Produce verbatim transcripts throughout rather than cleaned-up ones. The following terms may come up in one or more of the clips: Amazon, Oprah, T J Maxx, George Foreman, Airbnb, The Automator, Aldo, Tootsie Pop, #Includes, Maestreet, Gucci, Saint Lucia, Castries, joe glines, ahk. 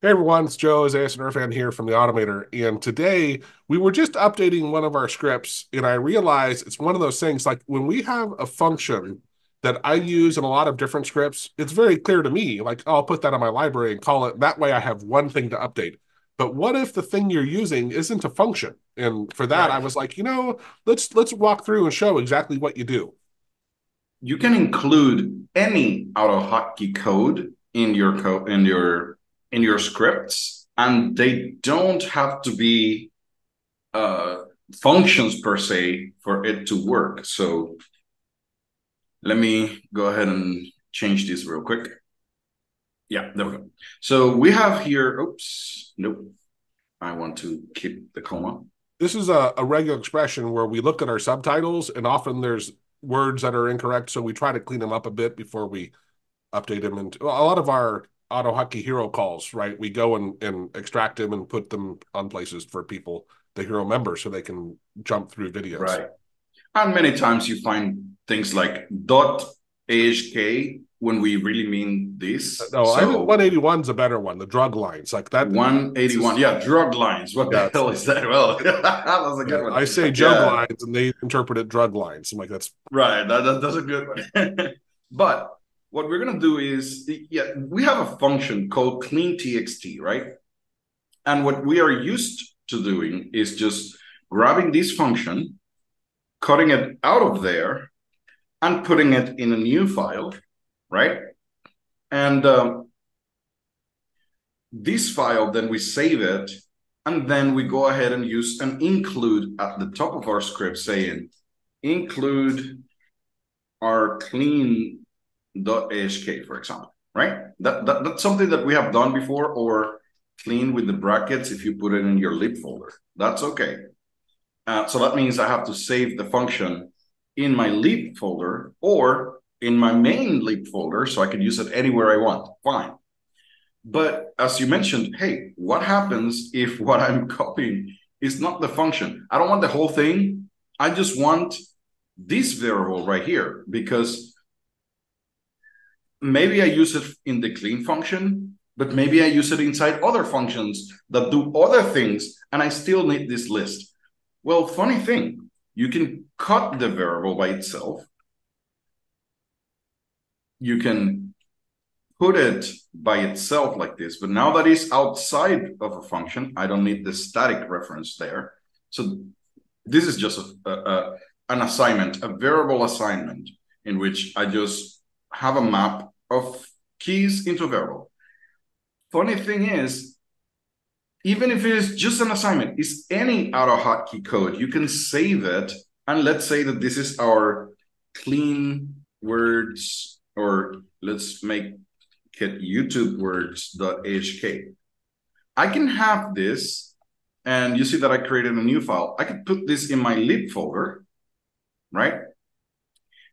Hey everyone, it's Joe, as Ace and Irfan here from The Automator, and today we were just updating one of our scripts, and I realized it's one of those things, like when we have a function that I use in a lot of different scripts, it's very clear to me, like, oh, I'll put that in my library and call it, that way I have one thing to update. But what if the thing you're using isn't a function? And for that, right. I was like, you know, let's, let's walk through and show exactly what you do. You can include any AutoHotkey code in your code, in your in your scripts, and they don't have to be uh, functions per se for it to work. So let me go ahead and change this real quick. Yeah, there we go. So we have here, oops, nope. I want to keep the comma. This is a, a regular expression where we look at our subtitles and often there's words that are incorrect. So we try to clean them up a bit before we update them. And a lot of our AutoHotkey hero calls, right? We go and, and extract them and put them on places for people, the hero members, so they can jump through videos. Right. And many times you find things like .ahk when we really mean this. No, so I think one eighty-one is a better one, the drug lines. Like that. one eighty-one, is, yeah, drug lines. What the hell is that? Well, that was a good yeah, one. I say joe yeah. glines and they interpret it drug lines. I'm like, that's... Right, that, that, that's a good one. But... what we're going to do is, yeah, we have a function called clean T X T, right? And what we are used to doing is just grabbing this function, cutting it out of there, and putting it in a new file, right? And um, this file, then we save it, and then we go ahead and use an include at the top of our script saying, include our clean .ahk, for example, right? That, that that's something that we have done before, or clean with the brackets if you put it in your lib folder. That's okay. Uh, so that means I have to save the function in my lib folder or in my main lib folder, so I can use it anywhere I want. Fine. But as you mentioned, hey, what happens if what I'm copying is not the function? I don't want the whole thing. I just want this variable right here, because maybe I use it in the clean function, but maybe I use it inside other functions that do other things, and I still need this list. Well, funny thing, you can cut the variable by itself. You can put it by itself like this, but now that is outside of a function, I don't need the static reference there. So this is just a, a, a, an assignment, a variable assignment, in which I just have a map of keys into a variable. Funny thing is, even if it is just an assignment, it's any AutoHotkey code, you can save it. And let's say that this is our clean words, or let's make it YouTube words.hk. I can have this, and you see that I created a new file. I could put this in my lib folder, right?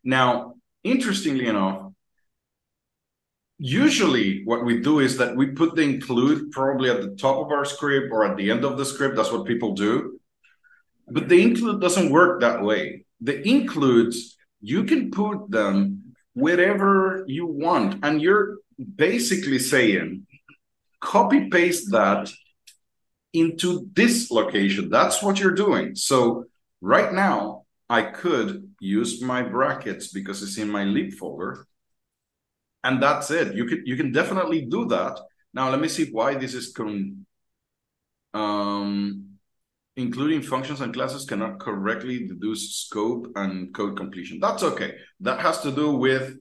Now, interestingly enough, usually what we do is that we put the include probably at the top of our script or at the end of the script. That's what people do. But the include doesn't work that way. The includes, you can put them wherever you want. And you're basically saying, copy paste that into this location. That's what you're doing. So right now, I could use my brackets because it's in my lib folder. And that's it. You can you can definitely do that. Now let me see why this is con um, including functions and classes cannot correctly deduce scope and code completion. That's okay. That has to do with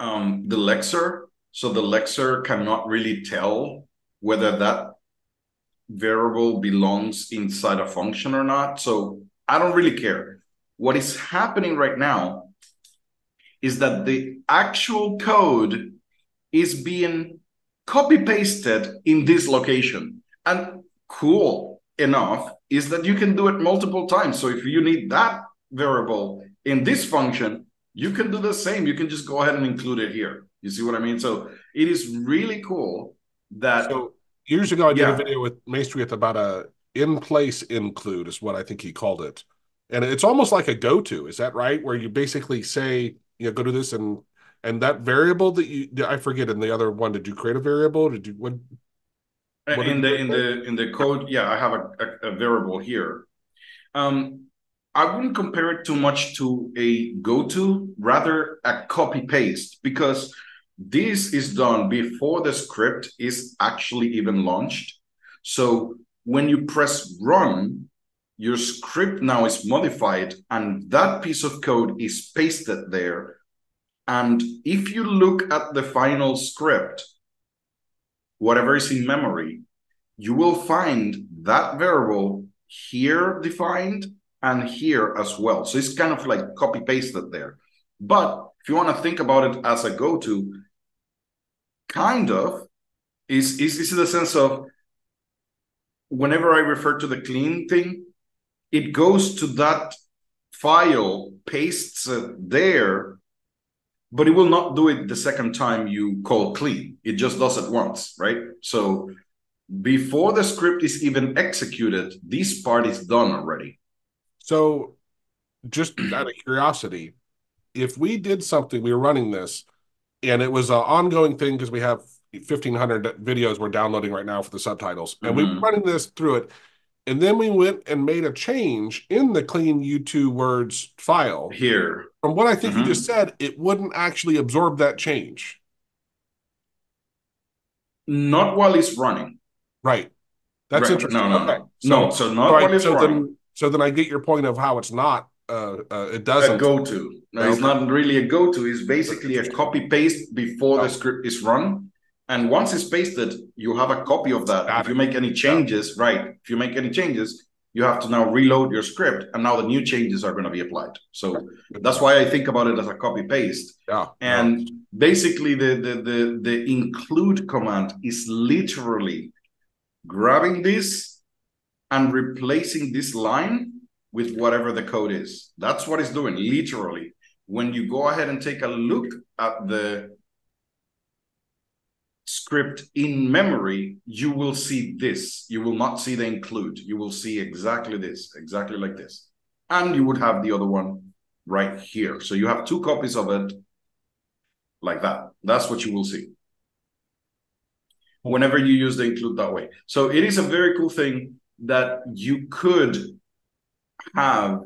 um, the lexer. So the lexer cannot really tell whether that variable belongs inside a function or not. So I don't really care. What is happening right now is that the actual code is being copy-pasted in this location. And cool enough is that you can do it multiple times. So if you need that variable in this function, you can do the same. You can just go ahead and include it here. You see what I mean? So it is really cool that... So years ago, I did yeah. a video with Maestreet about a in-place include is what I think he called it. And it's almost like a go-to, is that right? Where you basically say... yeah, go to this and and that variable that you I forget in the other one. Did you create a variable? Did you what? What in the in the in the code, yeah, I have a, a, a variable here. Um, I wouldn't compare it too much to a goto, rather a copy paste, because this is done before the script is actually even launched. So when you press run, your script now is modified, and that piece of code is pasted there. And if you look at the final script, whatever is in memory, you will find that variable here defined and here as well. So it's kind of like copy pasted there. But if you want to think about it as a goto, kind of, is, is, is the sense of whenever I refer to the clean thing, it goes to that file, pastes it there, but it will not do it the second time you call clean. It just does it once, right? So before the script is even executed, this part is done already. So just out of curiosity, if we did something, we were running this, and it was an ongoing thing because we have fifteen hundred videos we're downloading right now for the subtitles, and mm-hmm. we were running this through it, and then we went and made a change in the clean U two words file. Here. From what I think mm-hmm. you just said, it wouldn't actually absorb that change. Not while it's running. Right. That's right. Interesting. No, no, okay. no. So, no, so not right, while it's so running. Then, so then I get your point of how it's not, uh, uh, it doesn't. A go-to. No, it's not really a go-to. It's basically a copy-paste before oh. the script is run. And once it's pasted, you have a copy of that. Got if it. you make any changes, yeah. right, if you make any changes, you have to now reload your script, and now the new changes are going to be applied. So right. that's why I think about it as a copy-paste. Yeah. And yeah. basically, the, the, the, the include command is literally grabbing this and replacing this line with whatever the code is. That's what it's doing, literally. When you go ahead and take a look at the script in memory, you will see this. You will not see the include. You will see exactly this, exactly like this. And you would have the other one right here. So you have two copies of it like that. That's what you will see whenever you use the include that way. So it is a very cool thing that you could have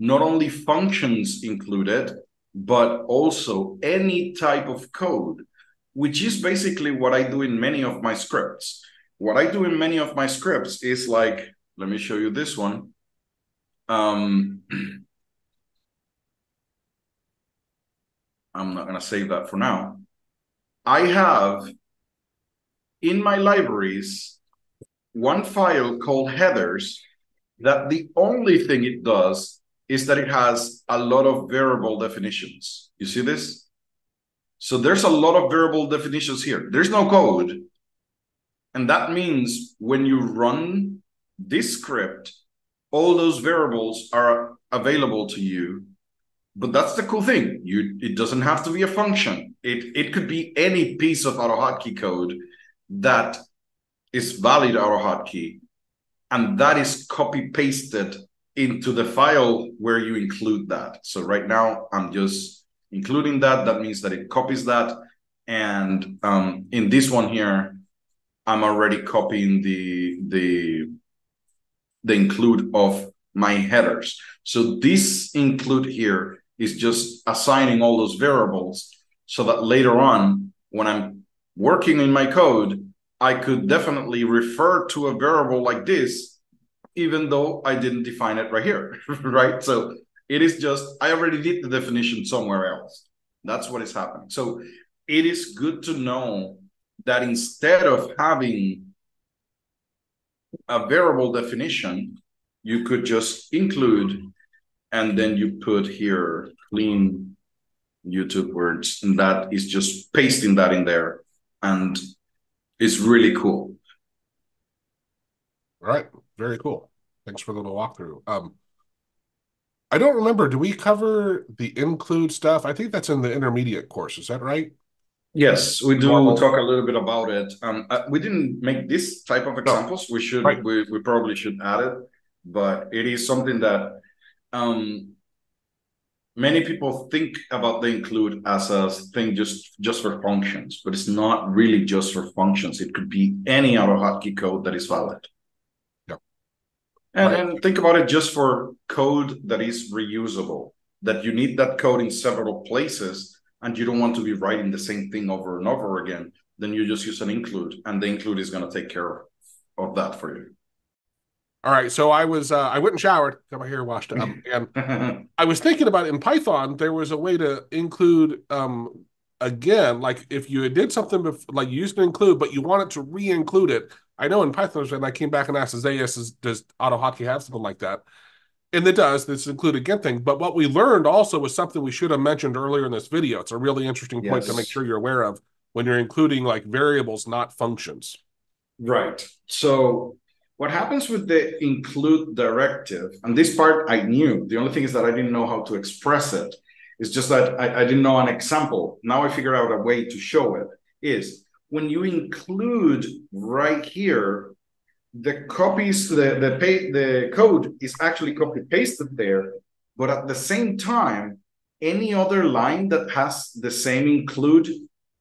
not only functions included, but also any type of code, which is basically what I do in many of my scripts. What I do in many of my scripts is like, let me show you this one. Um, I'm not going to save that for now. I have in my libraries one file called headers that the only thing it does is that it has a lot of variable definitions. You see this? So there's a lot of variable definitions here. There's no code. And that means when you run this script, all those variables are available to you. But that's the cool thing. You, it doesn't have to be a function. It, it could be any piece of AutoHotkey code that is valid AutoHotkey. And that is copy-pasted into the file where you include that. So right now, I'm just including that. That means that it copies that. And um, in this one here, I'm already copying the, the, the include of my headers. So this include here is just assigning all those variables so that later on, when I'm working in my code, I could definitely refer to a variable like this, even though I didn't define it right here, right? So it is just, I already did the definition somewhere else. That's what is happening. So it is good to know that instead of having a variable definition, you could just include, and then you put here clean YouTube words, and that is just pasting that in there. And it's really cool. All right, very cool. Thanks for the little walkthrough. Um, I don't remember. Do we cover the include stuff? I think that's in the intermediate course. Is that right? Yes, we do. We'll talk a little bit about it. Um, uh, we didn't make this type of examples. No. We should. Right. We, we probably should add it. But it is something that um, many people think about the include as a thing just, just for functions, but it's not really just for functions. It could be any AutoHotkey code that is valid. Yeah. And, right. and think about it just for code that is reusable, that you need that code in several places and you don't want to be writing the same thing over and over again, then you just use an include, and the include is going to take care of, of that for you. All right, so I was uh, I went and showered, got my hair washed up, and I was thinking about in Python there was a way to include um, again, like if you did something before, like you used to include, but you wanted to re-include it. I know in Python, and I came back and asked, "Is does, does AutoHotkey have something like that?" And it does. This include again thing, but what we learned also was something we should have mentioned earlier in this video. It's a really interesting point yes. to make sure you're aware of when you're including like variables, not functions. Right. So. What happens with the include directive, and this part I knew, the only thing is that I didn't know how to express it. It's just that I, I didn't know an example. Now I figured out a way to show it, is when you include right here, the copies, the, the, pay, the code is actually copy-pasted there, but at the same time, any other line that has the same include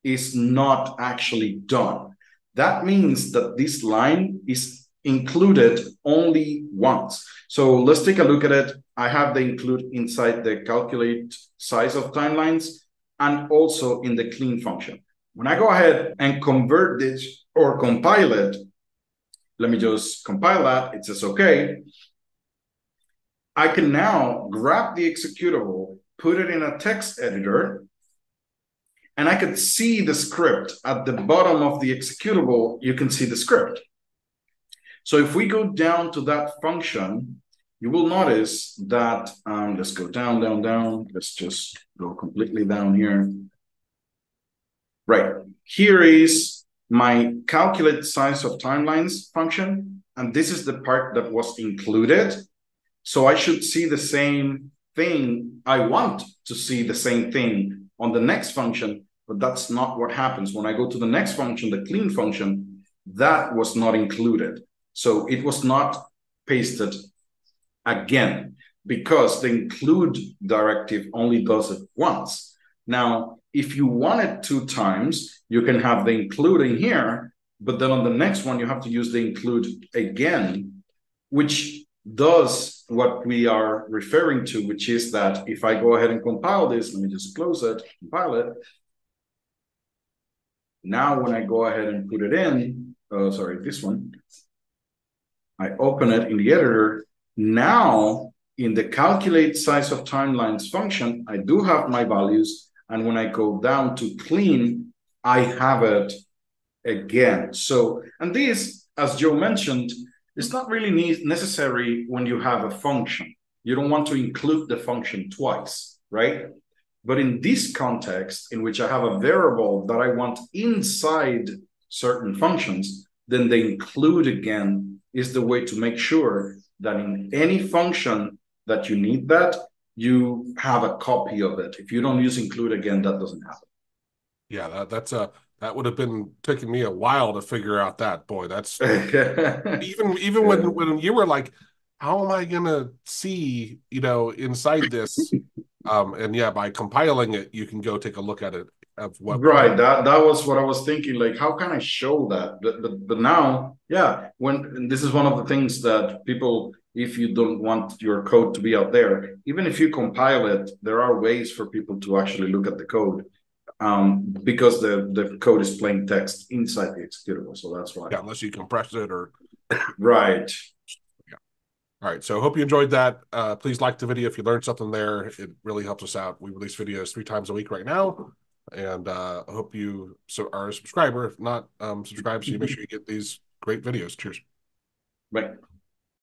is not actually done. That means that this line is included only once. So let's take a look at it. I have the include inside the calculate size of timelines and also in the clean function. When I go ahead and convert this or compile it, let me just compile that. It says, okay. I can now grab the executable, put it in a text editor, and I could see the script. At the bottom of the executable, you can see the script. So if we go down to that function, you will notice that, um, let's go down, down, down. Let's just go completely down here. Right, here is my calculate size of timelines function. And this is the part that was included. So I should see the same thing. I want to see the same thing on the next function, but that's not what happens. When I go to the next function, the clean function, that was not included. So it was not pasted again because the include directive only does it once. Now, if you want it two times, you can have the include in here, but then on the next one, you have to use the include again, which does what we are referring to, which is that if I go ahead and compile this, let me just close it, compile it. Now, when I go ahead and put it in, oh, sorry, this one, I open it in the editor. Now, in the calculate size of timelines function, I do have my values. And when I go down to clean, I have it again. So, and this, as Joe mentioned, it's not really necessary when you have a function. You don't want to include the function twice, right? But in this context, in which I have a variable that I want inside certain functions, then they include again is the way to make sure that in any function that you need that, you have a copy of it. If you don't use include again, that doesn't happen. Yeah, that, that's a, that would have been taking me a while to figure out that. Boy, that's... even even yeah. when, when you were like, how am I going to see, you know, inside this? um, and yeah, by compiling it, you can go take a look at it. Of what right that that was what I was thinking, like how can I show that? But, but but now yeah when this is one of the things that people, if you don't want your code to be out there, even if you compile it, there are ways for people to actually look at the code um because the the code is plain text inside the executable, so that's why yeah, unless you compress it or right yeah. All right, so hope you enjoyed that. Uh please like the video if you learned something there. It really helps us out. We release videos three times a week right now. And uh, I hope you so are a subscriber. If not, um, subscribe so you make sure you get these great videos. Cheers. Right.